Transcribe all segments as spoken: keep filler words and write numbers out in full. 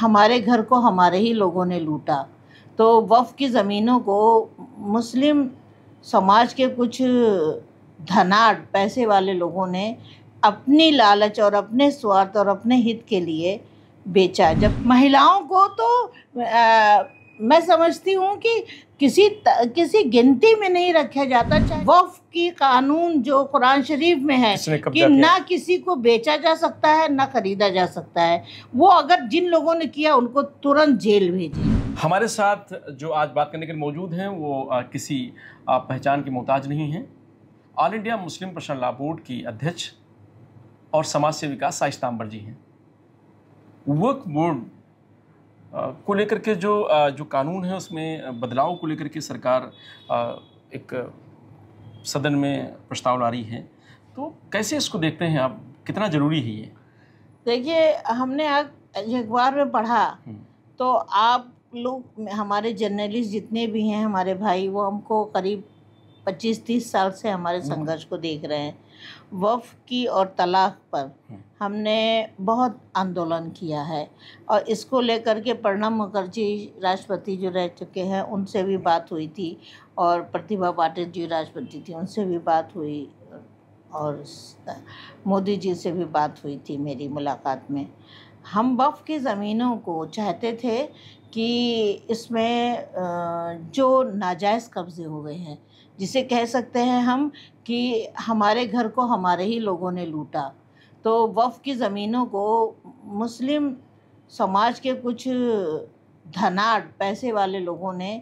हमारे घर को हमारे ही लोगों ने लूटा, तो वफ़ की ज़मीनों को मुस्लिम समाज के कुछ धनाढ़ पैसे वाले लोगों ने अपनी लालच और अपने स्वार्थ और अपने हित के लिए बेचा। जब महिलाओं को तो आ, मैं समझती हूँ कि किसी किसी गिनती में नहीं रखा जाता। वफ़ की कानून जो कुरान शरीफ में है कि ना किसी को बेचा जा सकता है ना खरीदा जा सकता है, वो अगर जिन लोगों ने किया उनको तुरंत जेल भेजें। हमारे साथ जो आज बात करने के लिए मौजूद हैं वो आ, किसी आ, पहचान के मोहताज नहीं हैं। All India Muslim personal law board की अध्यक्ष और समाज सेविका विकास शाइस्ता अंबर जी हैं। वक्फ बोर्ड को लेकर के जो जो कानून है उसमें बदलाव को लेकर के सरकार एक सदन में प्रस्ताव ला रही है, तो कैसे इसको देखते हैं आप, कितना ज़रूरी है ये? देखिए, हमने आज अखबार में पढ़ा तो आप लोग, हमारे जर्नलिस्ट जितने भी हैं हमारे भाई, वो हमको करीब पच्चीस तीस साल से हमारे संघर्ष को देख रहे हैं। वफ़ की और तलाक पर हमने बहुत आंदोलन किया है और इसको लेकर के प्रणब मुखर्जी राष्ट्रपति जो रह चुके हैं उनसे भी बात हुई थी, और प्रतिभा पाटिल जी राष्ट्रपति थी उनसे भी बात हुई, और मोदी जी से भी बात हुई थी मेरी मुलाकात में। हम वफ़ की ज़मीनों को चाहते थे कि इसमें जो नाजायज़ कब्ज़े हो गए हैं, जिसे कह सकते हैं हम कि हमारे घर को हमारे ही लोगों ने लूटा, तो वफ़ की ज़मीनों को मुस्लिम समाज के कुछ धनाढ़ पैसे वाले लोगों ने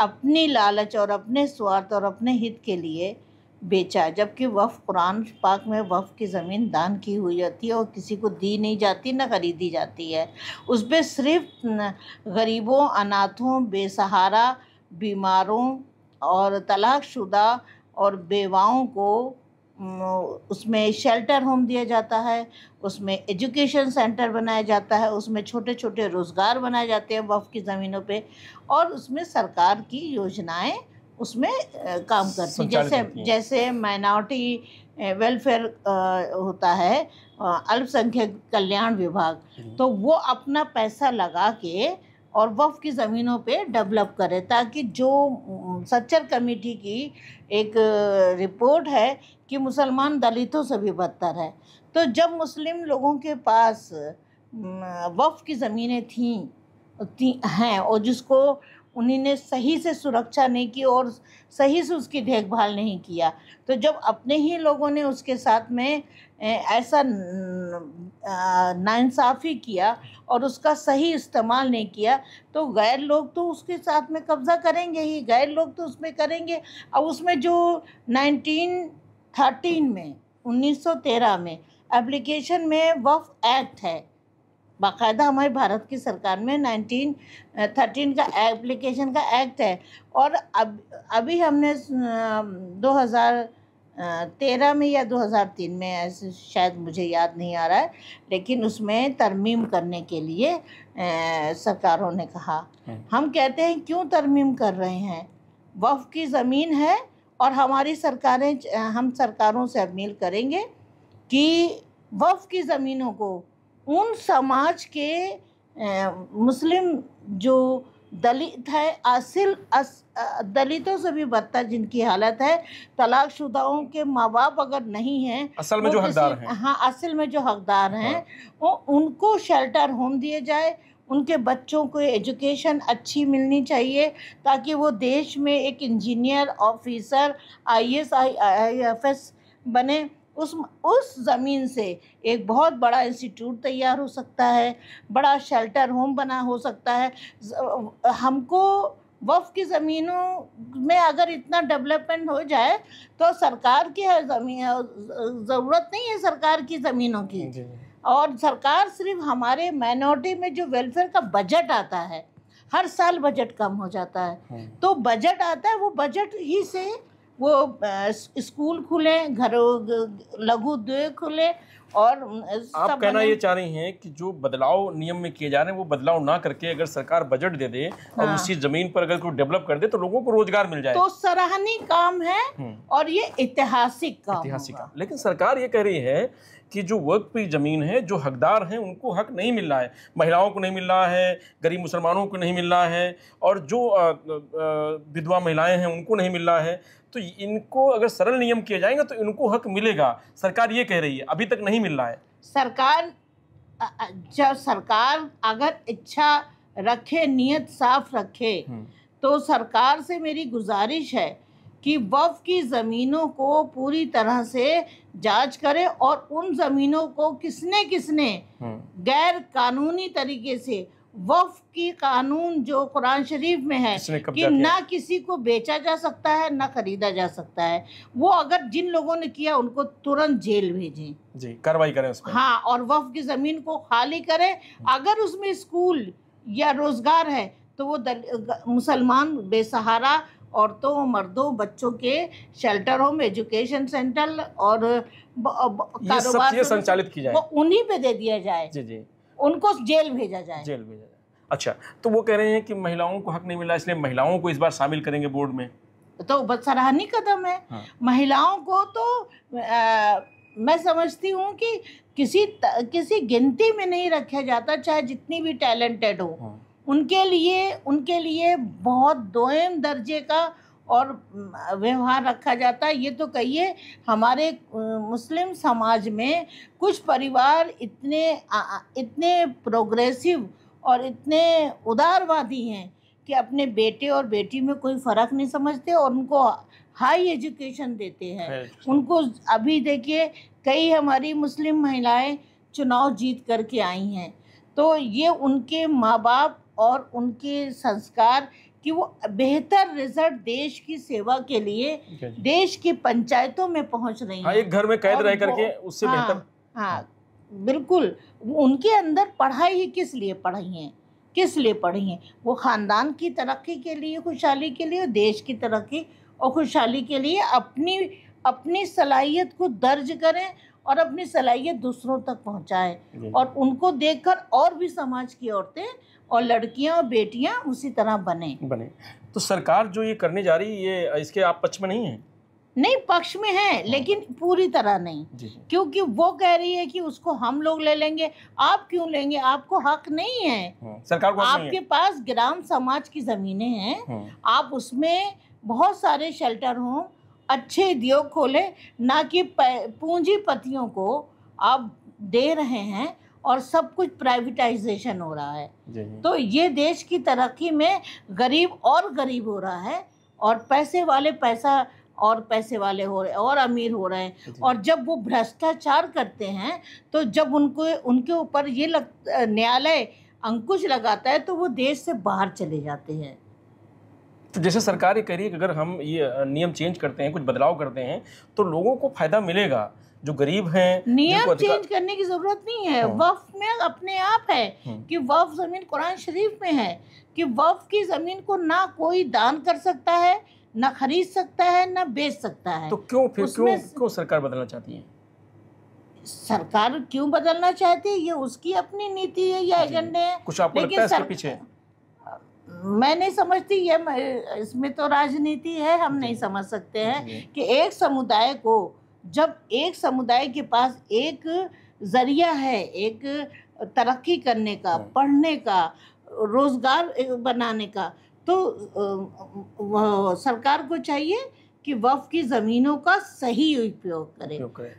अपनी लालच और अपने स्वार्थ और अपने हित के लिए बेचा। जबकि वफ़ कुरान पाक में वफ़ की ज़मीन दान की हुई जाती है और किसी को दी नहीं जाती ना खरीदी जाती है। उस पर सिर्फ गरीबों, अनाथों, बेसहारा, बीमारों और तलाकशुदा और बेवाओं को उसमें शेल्टर होम दिया जाता है, उसमें एजुकेशन सेंटर बनाया जाता है, उसमें छोटे छोटे रोज़गार बनाए जाते हैं वफ़ की ज़मीनों पे, और उसमें सरकार की योजनाएं उसमें काम करती हैं। जैसे जैसे माइनॉरिटी वेलफेयर होता है, अल्पसंख्यक कल्याण विभाग, तो वो अपना पैसा लगा के और वफ़ की ज़मीनों पे डेवलप करे, ताकि जो सच्चर कमेटी की एक रिपोर्ट है कि मुसलमान दलितों से भी बदतर है, तो जब मुस्लिम लोगों के पास वफ़ की ज़मीनें थीं थी, हैं और जिसको उन्हीं ने सही से सुरक्षा नहीं की और सही से उसकी देखभाल नहीं किया, तो जब अपने ही लोगों ने उसके साथ में ऐसा नाइंसाफ़ी किया और उसका सही इस्तेमाल नहीं किया, तो गैर लोग तो उसके साथ में कब्ज़ा करेंगे ही, गैर लोग तो उसमें करेंगे। अब उसमें जो नाइनटीन थर्टीन में उन्नीस सौ तेरह में एप्लीकेशन में वफ़ एक्ट है, बाकायदा हमारी भारत की सरकार में नाइनटीन थर्टीन का एप्लीकेशन का एक्ट है, और अब अभी हमने दो हज़ार तेरह में या दो हज़ार तीन में, ऐसे शायद मुझे याद नहीं आ रहा है, लेकिन उसमें तरमीम करने के लिए सरकारों ने कहा। हम कहते हैं क्यों तरमीम कर रहे हैं? वफ़ की ज़मीन है और हमारी सरकारें, हम सरकारों से अपील करेंगे कि वफ़ की ज़मीनों को उन समाज के ए, मुस्लिम जो दलित है, असिल अस, दलितों से भी बदतर जिनकी हालत है, तलाकशुदाओं के माँ बाप अगर नहीं हैं असल में जो हकदार हैं, हाँ असल में जो हकदार हैं, हाँ। वो उनको शेल्टर होम दिए जाए, उनके बच्चों को एजुकेशन अच्छी मिलनी चाहिए ताकि वो देश में एक engineer, officer, I A S, I F S बने। उस उस ज़मीन से एक बहुत बड़ा इंस्टीट्यूट तैयार हो सकता है, बड़ा शेल्टर होम बना हो सकता है। हमको वफ़ की ज़मीनों में अगर इतना डेवलपमेंट हो जाए तो सरकार की है ज़मीन, ज़रूरत नहीं है सरकार की ज़मीनों की। और सरकार सिर्फ हमारे माइनॉरिटी में जो वेलफेयर का बजट आता है, हर साल बजट कम हो जाता है, तो बजट आता है वो बजट ही से वो स्कूल खुले, घरों लघु उद्योग खुले, और आप कहना ये चाह रही हैं कि जो बदलाव नियम में किए जा रहे हैं वो बदलाव ना करके अगर सरकार बजट दे दे और हाँ। उसी जमीन पर अगर कोई डेवलप कर दे तो लोगों को रोजगार मिल जाए तो सराहनीय काम है और ये ऐतिहासिक काम ऐतिहासिक काम। लेकिन सरकार ये कह रही है कि जो वक्त पे जमीन है जो हकदार हैं उनको हक नहीं मिल रहा है, महिलाओं को नहीं मिल रहा है, गरीब मुसलमानों को नहीं मिल रहा है और जो विधवा महिलाएं हैं उनको नहीं मिल रहा है। तो इनको अगर सरल नियम किए जाएंगे तो इनको हक मिलेगा, सरकार ये कह रही है, अभी तक नहीं मिल रहा है। सरकार जब सरकार अगर इच्छा रखे, नियत साफ रखे तो सरकार से मेरी गुजारिश है कि वक्फ की ज़मीनों को पूरी तरह से जांच करे और उन ज़मीनों को किसने किसने गैर कानूनी तरीके से वक्फ की कानून जो कुरान शरीफ में है कि ना किसी को बेचा जा सकता है ना खरीदा जा सकता है, वो अगर जिन लोगों ने किया उनको तुरंत जेल भेजें, जी कार्रवाई करें उसमें। हाँ, और वक्फ की ज़मीन को खाली करें। अगर उसमें स्कूल या रोजगार है तो वो मुसलमान बेसहारा औरतों मर्दों बच्चों के शेल्टर होम, एजुकेशन सेंटर और कारोबार संचालित की जाए, उन्हीं पे दे दिया जाए, जी जी उनको जेल भेजा जाए जेल भेजा जाए। अच्छा, तो वो कह रहे हैं कि महिलाओं को हक नहीं मिला इसलिए महिलाओं को इस बार शामिल करेंगे बोर्ड में, तो बहुत सराहनीय कदम है। हाँ। महिलाओं को तो आ, मैं समझती हूँ कि किसी किसी गिनती में नहीं रखा जाता, चाहे जितनी भी टैलेंटेड हो। हाँ। उनके लिए उनके लिए बहुत दोयम दर्जे का और व्यवहार रखा जाता है। ये तो कहिए हमारे मुस्लिम समाज में कुछ परिवार इतने इतने प्रोग्रेसिव और इतने उदारवादी हैं कि अपने बेटे और बेटी में कोई फ़र्क नहीं समझते और उनको हाई एजुकेशन देते हैं। उनको अभी देखिए कई हमारी मुस्लिम महिलाएं चुनाव जीत करके आई हैं, तो ये उनके माँ बाप और उनके संस्कार कि वो बेहतर रिजल्ट देश की सेवा के लिए देश की पंचायतों में पहुंच रही है। हाँ, एक घर में कैद रह करके उससे हाँ, बेहतर हाँ बिल्कुल। उनके अंदर पढ़ाई ही किस लिए पढ़ी है किस लिए पढ़ी है वो खानदान की तरक्की के लिए, खुशहाली के लिए, देश की तरक्की और खुशहाली के लिए अपनी अपनी सलाहियत को दर्ज करें और अपनी सलाहियत दूसरों तक पहुंचाएं और उनको देखकर और भी समाज की औरतें और लड़कियां और बेटियां उसी तरह बने बने तो सरकार जो ये करने जा रही है ये इसके आप पक्ष में नहीं है? नहीं, पक्ष में है लेकिन पूरी तरह नहीं, क्योंकि वो कह रही है कि उसको हम लोग ले लेंगे। आप क्यों लेंगे? आपको हक नहीं है, सरकार को आपके नहीं है। पास ग्राम समाज की जमीनें हैं, आप उसमें बहुत सारे शेल्टर हों, अच्छे उद्योग खोले, ना कि पूंजीपतियों को आप दे रहे हैं और सब कुछ प्राइवेटाइजेशन हो रहा है। तो ये देश की तरक्की में गरीब और गरीब हो रहा है और पैसे वाले पैसा और पैसे वाले हो रहे और अमीर हो रहे हैं। और जब वो भ्रष्टाचार करते हैं तो जब उनको उनके ऊपर ये लग न्यायालय अंकुश लगाता है तो वो देश से बाहर चले जाते हैं। तो जैसे सरकार ये कह रही है कि अगर हम ये नियम चेंज करते हैं, कुछ बदलाव करते हैं तो लोगों को फायदा मिलेगा जो गरीब हैं। नियम चेंज करने की जरूरत नहीं है, वक्फ में अपने आप है कि वक्फ जमीन कुरान शरीफ में है कि वक्फ की जमीन को ना कोई दान कर सकता है, ना खरीद सकता है, ना बेच सकता है। तो क्यों फिर क्यों क्यों सरकार बदलना चाहती है? सरकार क्यों बदलना चाहती है ये उसकी अपनी नीति है या एजेंडे है। कुछ आपको लगता है इसके पीछे? मैं नहीं समझती, ये इसमें तो राजनीति है, हम नहीं समझ सकते हैं कि एक समुदाय को, जब एक समुदाय के पास एक जरिया है एक तरक्की करने का, पढ़ने का, रोजगार बनाने का, तो सरकार को चाहिए कि वक्फ की ज़मीनों का सही उपयोग करे।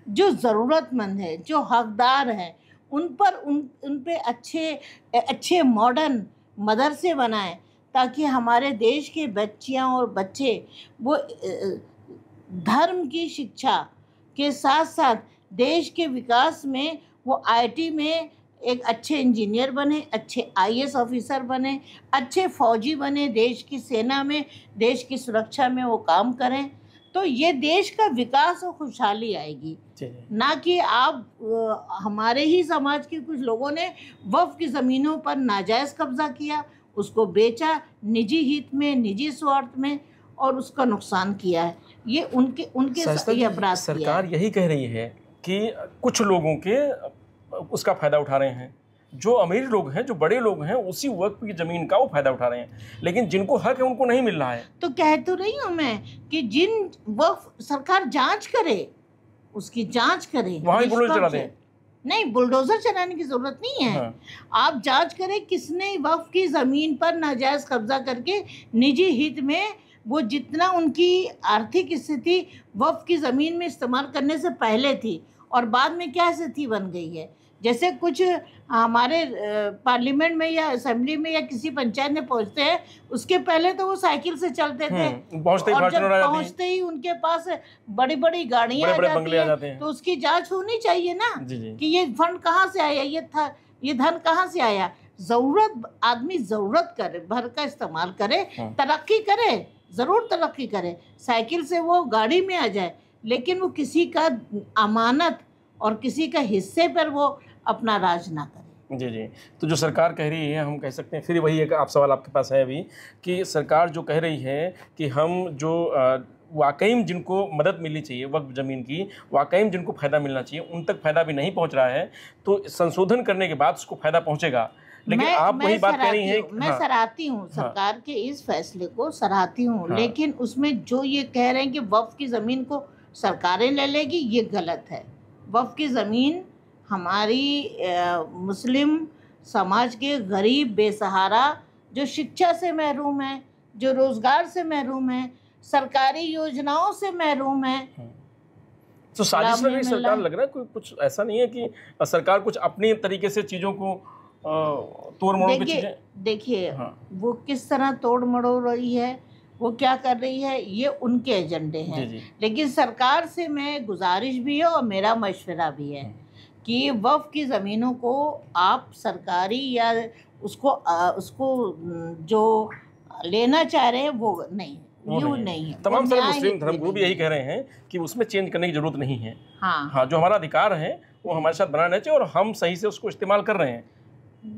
जो ज़रूरतमंद है, जो हकदार है, उन पर उन उन पे अच्छे अच्छे मॉडर्न मदरसे बनाएं ताकि हमारे देश के बच्चियां और बच्चे वो धर्म की शिक्षा के साथ साथ देश के विकास में वो आईटी में एक अच्छे इंजीनियर बने, अच्छे आईएएस ऑफिसर बने, अच्छे फौजी बने, देश की सेना में, देश की सुरक्षा में वो काम करें तो ये देश का विकास और खुशहाली आएगी। ना कि आप, हमारे ही समाज के कुछ लोगों ने वक्फ की ज़मीनों पर नाजायज़ कब्जा किया, उसको बेचा निजी हित में, निजी स्वार्थ में और उसका नुकसान किया है। ये उनके उनके अपराध। सरकार यही कह रही है कि कुछ लोगों के उसका फ़ायदा उठा रहे हैं, जो अमीर लोग हैं, जो बड़े लोग हैं, उसी वक्त की ज़मीन का वो फ़ायदा उठा रहे हैं, लेकिन जिनको हक है उनको नहीं मिल रहा है। तो कह तो रही हूँ मैं कि जिन वक्फ सरकार जांच करे, उसकी जांच करे, वहाँ बुलडोजर चला दें। नहीं, बुलडोजर चलाने की ज़रूरत नहीं है। हाँ। आप जांच करें किसने वक्फ की ज़मीन पर नाजायज़ कब्जा करके निजी हित में, वो जितना उनकी आर्थिक स्थिति वक्फ की ज़मीन में इस्तेमाल करने से पहले थी और बाद में क्या स्थिति बन गई है। जैसे कुछ हमारे पार्लियामेंट में या असेंबली में या किसी पंचायत में पहुंचते हैं, उसके पहले तो वो साइकिल से चलते थे, पहुंचते और जब पहुंचते ही उनके पास बड़ी बड़ी गाड़ियां आ जाती हैं। तो उसकी जांच होनी चाहिए ना कि ये फंड कहाँ से आया, ये था, ये धन कहाँ से आया। जरूरत आदमी जरूरत करे भर का इस्तेमाल करे, तरक्की करे, जरूर तरक्की करे। साइकिल से वो गाड़ी में आ जाए, लेकिन वो किसी का अमानत और किसी का हिस्से पर वो अपना राज ना करें। जी जी, तो जो सरकार कह रही है, हम कह सकते हैं फिर वही एक आप सवाल आपके पास है अभी कि सरकार जो कह रही है कि हम जो वाकई में जिनको मदद मिलनी चाहिए वक्फ ज़मीन की, वाकई में जिनको फ़ायदा मिलना चाहिए उन तक फ़ायदा भी नहीं पहुंच रहा है, तो संशोधन करने के बाद उसको फ़ायदा पहुँचेगा। लेकिन मैं, आप वही बात कह रही हैं। मैं हाँ, सराहती हूँ सरकार हाँ, के इस फैसले को सराहती हूँ, हाँ, लेकिन उसमें जो ये कह रहे हैं कि वक्फ की ज़मीन को सरकारें ले लेगी, ये गलत है। वक्फ की ज़मीन हमारी आ, मुस्लिम समाज के गरीब बेसहारा, जो शिक्षा से महरूम है, जो रोज़गार से महरूम है, सरकारी योजनाओं से महरूम है। तो साजिश में भी सरकार लग रहा है, कोई कुछ ऐसा नहीं है कि सरकार कुछ अपने तरीके से चीज़ों को आ, तोड़ मड़ो की चीज़ें। देखिए हाँ, वो किस तरह तोड़ मड़ो रही है, वो क्या कर रही है, ये उनके एजेंडे हैं। लेकिन सरकार से मैं गुजारिश भी है और मेरा मशवरा भी है कि वक्फ की ज़मीनों को आप सरकारी या उसको आ, उसको जो लेना चाह रहे हैं वो नहीं, वो नहीं, नहीं है। तमाम सारे मुस्लिम धर्मगुरु भी यही कह रहे हैं कि उसमें चेंज करने की ज़रूरत नहीं है। हाँ हाँ, जो हमारा अधिकार है वो हमारे साथ बनाना चाहिए और हम सही से उसको इस्तेमाल कर रहे हैं।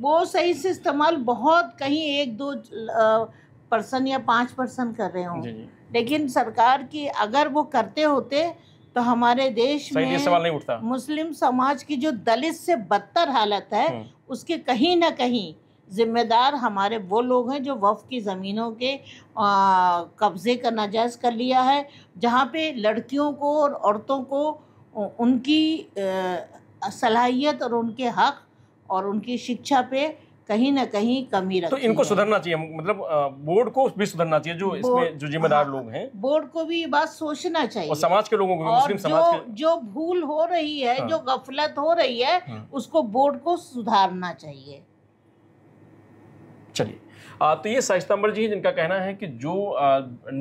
वो सही से इस्तेमाल बहुत कहीं एक दो परसेंट या पाँच परसेंट कर रहे हों, लेकिन सरकार की अगर वो करते होते तो हमारे देश में सवाल नहीं उठता। मुस्लिम समाज की जो दलित से बदतर हालत है, उसके कहीं ना कहीं जिम्मेदार हमारे वो लोग हैं जो वक्फ की ज़मीनों के कब्ज़े का नाजायज़ कर लिया है, जहाँ पे लड़कियों को और औरतों को उनकी सलाहियत और उनके हक़ और उनकी शिक्षा पे कहीं ना कहीं कमी रखी। तो इनको सुधरना चाहिए, मतलब बोर्ड को भी सुधरना चाहिए, जो इसमें जो जिम्मेदार हाँ, लोग हैं बोर्ड को भी ये बात सोचना चाहिए और समाज के लोगों को, मुस्लिम समाज के जो भूल हो रही है हाँ, जो गफलत हो रही है हाँ, उसको बोर्ड को सुधारना चाहिए। चलिए, तो ये शाइस्ता अंबर जी हैं जिनका कहना है कि जो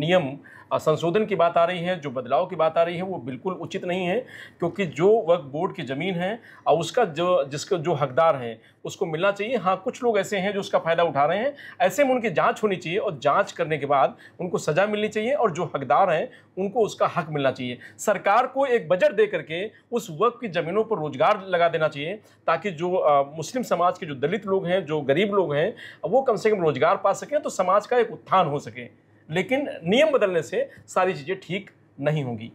नियम संशोधन की बात आ रही है, जो बदलाव की बात आ रही है, वो बिल्कुल उचित नहीं है, क्योंकि जो वक्फ बोर्ड की ज़मीन है और उसका जो जिसका जो हकदार है उसको मिलना चाहिए। हाँ, कुछ लोग ऐसे हैं जो उसका फ़ायदा उठा रहे हैं, ऐसे में उनकी जांच होनी चाहिए और जांच करने के बाद उनको सज़ा मिलनी चाहिए और जो हकदार हैं उनको उसका हक मिलना चाहिए। सरकार को एक बजट दे करके उस वक्त की ज़मीनों पर रोज़गार लगा देना चाहिए, ताकि जो मुस्लिम समाज के जो दलित लोग हैं, जो गरीब लोग हैं, वो कम से कम रोज़गार पा सकें, तो समाज का एक उत्थान हो सके। लेकिन नियम बदलने से सारी चीज़ें ठीक नहीं होंगी।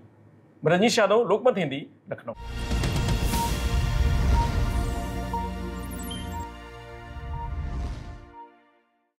रंजीत यादव, लोकमत हिंदी, लखनऊ।